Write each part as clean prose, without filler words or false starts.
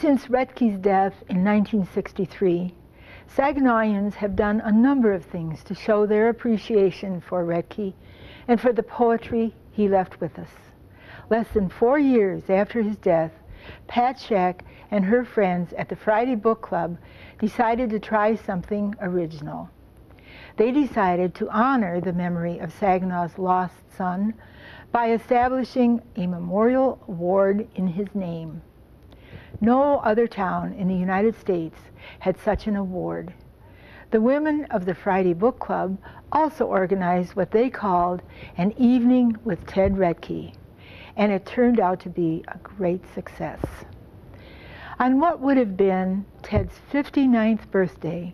Since Roethke's death in 1963, Saginawians have done a number of things to show their appreciation for Roethke and for the poetry he left with us. Less than 4 years after his death, Pat Schaak and her friends at the Friday Book Club decided to try something original. They decided to honor the memory of Saginaw's lost son by establishing a memorial award in his name. No other town in the United States had such an award. The women of the Friday Book Club also organized what they called an evening with Ted Roethke, and it turned out to be a great success. On what would have been Ted's 59th birthday,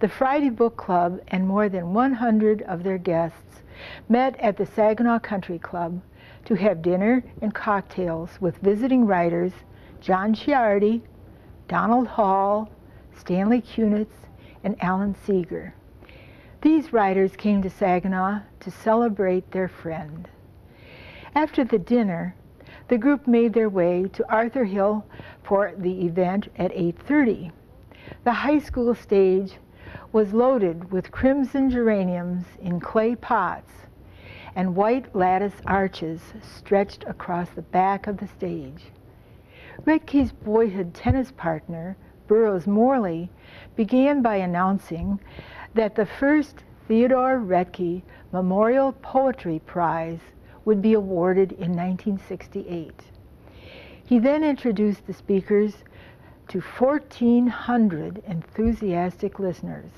the Friday Book Club and more than 100 of their guests met at the Saginaw Country Club to have dinner and cocktails with visiting writers John Ciardi, Donald Hall, Stanley Kunitz, and Alan Seager. These writers came to Saginaw to celebrate their friend. After the dinner, the group made their way to Arthur Hill for the event at 8:30. The high school stage was loaded with crimson geraniums in clay pots, and white lattice arches stretched across the back of the stage. Roethke's boyhood tennis partner, Burroughs Morley, began by announcing that the first Theodore Roethke Memorial Poetry Prize would be awarded in 1968. He then introduced the speakers to 1,400 enthusiastic listeners.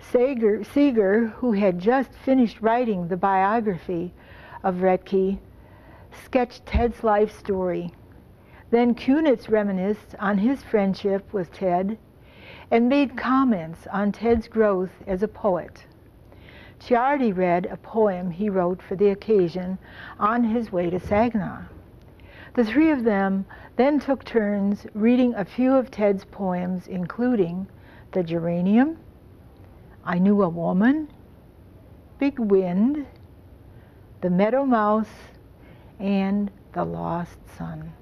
Seager, who had just finished writing the biography of Roethke, sketched Ted's life story. Then Kunitz reminisced on his friendship with Ted and made comments on Ted's growth as a poet. Ciardi read a poem he wrote for the occasion on his way to Saginaw. The three of them then took turns reading a few of Ted's poems, including The Geranium, I Knew a Woman, Big Wind, The Meadow Mouse, and The Lost Son.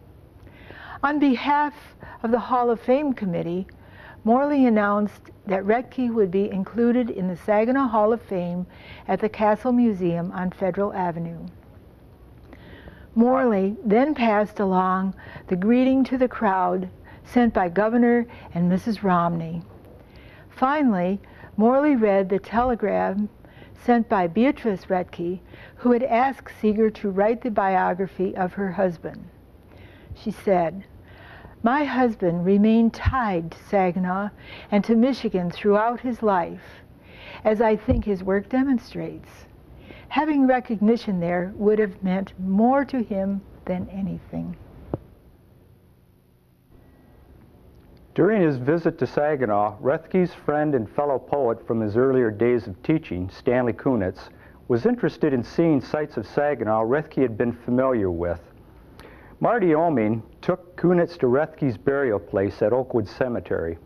On behalf of the Hall of Fame Committee, Morley announced that Roethke would be included in the Saginaw Hall of Fame at the Castle Museum on Federal Avenue. Morley then passed along the greeting to the crowd sent by Governor and Mrs. Romney. Finally, Morley read the telegram sent by Beatrice Roethke, who had asked Seager to write the biography of her husband. She said, "My husband remained tied to Saginaw and to Michigan throughout his life, as I think his work demonstrates. Having recognition there would have meant more to him than anything." During his visit to Saginaw, Roethke's friend and fellow poet from his earlier days of teaching, Stanley Kunitz, was interested in seeing sites of Saginaw Roethke had been familiar with. Marty Oming took Kunitz to Roethke's burial place at Oakwood Cemetery.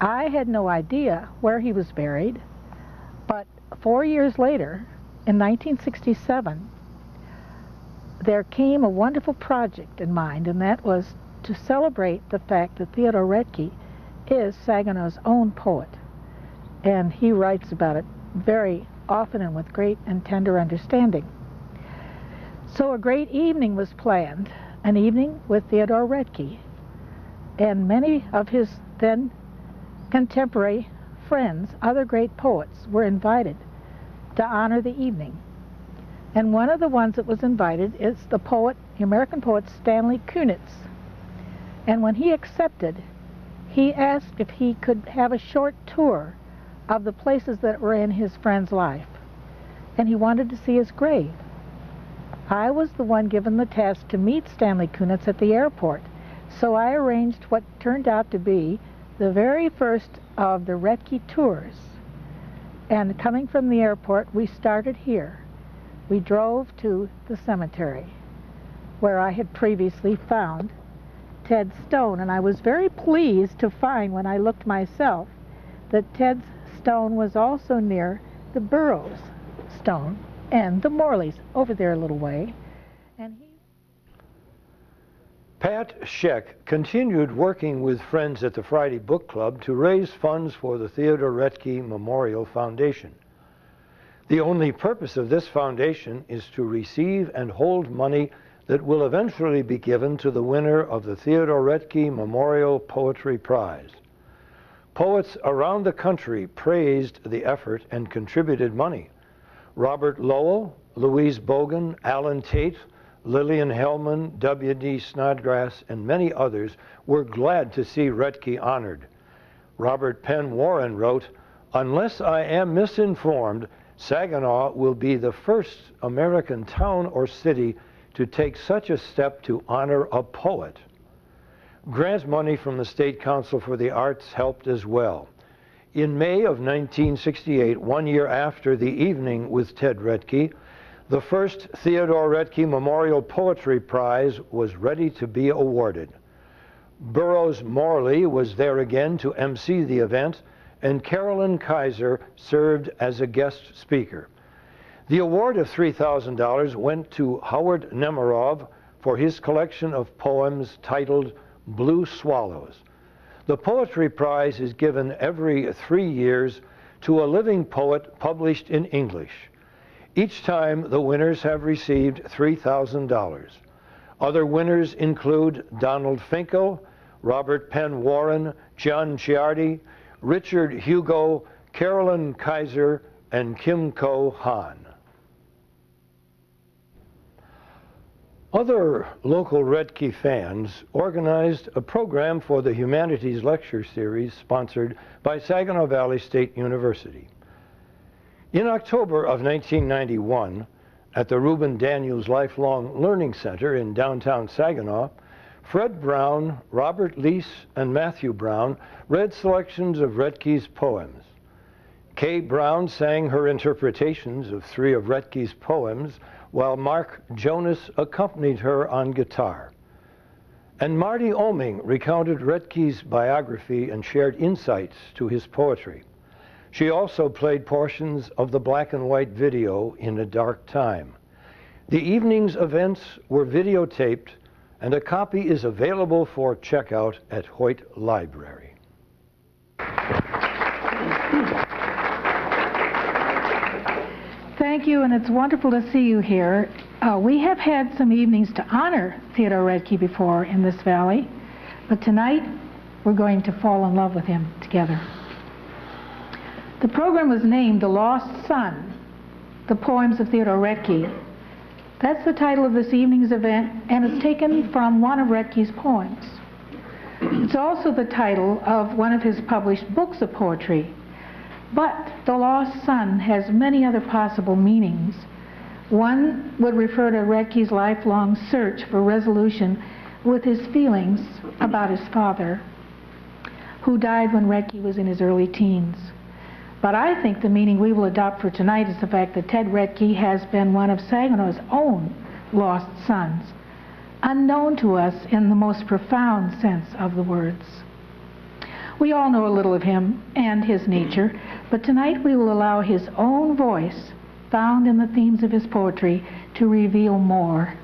I had no idea where he was buried, but 4 years later, in 1967, there came a wonderful project in mind, and that was to celebrate the fact that Theodore Roethke is Saginaw's own poet. And he writes about it very often and with great and tender understanding. So a great evening was planned, an evening with Theodore Roethke, and many of his then contemporary friends, other great poets, were invited to honor the evening. And one of the ones that was invited is the poet, the American poet Stanley Kunitz. And when he accepted, he asked if he could have a short tour of the places that were in his friend's life, and he wanted to see his grave. I was the one given the task to meet Stanley Kunitz at the airport, so I arranged what turned out to be the very first of the Roethke tours. And coming from the airport, we started here. We drove to the cemetery, where I had previously found Ted's stone, and I was very pleased to find, when I looked myself, that Ted's stone was also near the Burroughs stone and the Morleys, over there a little way. Pat Schaak continued working with friends at the Friday Book Club to raise funds for the Theodore Roethke Memorial Foundation. The only purpose of this foundation is to receive and hold money that will eventually be given to the winner of the Theodore Roethke Memorial Poetry Prize. Poets around the country praised the effort and contributed money. Robert Lowell, Louise Bogan, Alan Tate, Lillian Hellman, W.D. Snodgrass, and many others were glad to see Roethke honored. Robert Penn Warren wrote, "Unless I am misinformed, Saginaw will be the first American town or city to take such a step to honor a poet." Grant money from the State Council for the Arts helped as well. In May of 1968, one year after the evening with Ted Roethke, the first Theodore Roethke Memorial Poetry Prize was ready to be awarded. Burroughs Morley was there again to MC the event, and Carolyn Kaiser served as a guest speaker. The award of $3,000 went to Howard Nemerov for his collection of poems titled Blue Swallows. The Poetry Prize is given every 3 years to a living poet published in English. Each time, the winners have received $3,000. Other winners include Donald Finkel, Robert Penn Warren, John Ciardi, Richard Hugo, Carolyn Kaiser, and Kim Ko Han. Other local Roethke fans organized a program for the Humanities Lecture Series sponsored by Saginaw Valley State University. In October of 1991, at the Reuben Daniels Lifelong Learning Center in downtown Saginaw, Fred Brown, Robert Leese, and Matthew Brown read selections of Roethke's poems. Kay Brown sang her interpretations of 3 of Roethke's poems, while Mark Jonas accompanied her on guitar. And Marty Oming recounted Roethke's biography and shared insights to his poetry. She also played portions of the black and white video In a Dark Time. The evening's events were videotaped, and a copy is available for checkout at Hoyt Library. Thank you, and it's wonderful to see you here. We have had some evenings to honor Theodore Roethke before in this valley, but tonight we're going to fall in love with him together. The program was named The Lost Son, The Poems of Theodore Roethke. That's the title of this evening's event, and it's taken from one of Roethke's poems. It's also the title of one of his published books of poetry. But the lost son has many other possible meanings. One would refer to Roethke's lifelong search for resolution with his feelings about his father, who died when Roethke was in his early teens. But I think the meaning we will adopt for tonight is the fact that Ted Roethke has been one of Saginaw's own lost sons, unknown to us in the most profound sense of the words. We all know a little of him and his nature, but tonight we will allow his own voice, found in the themes of his poetry, to reveal more.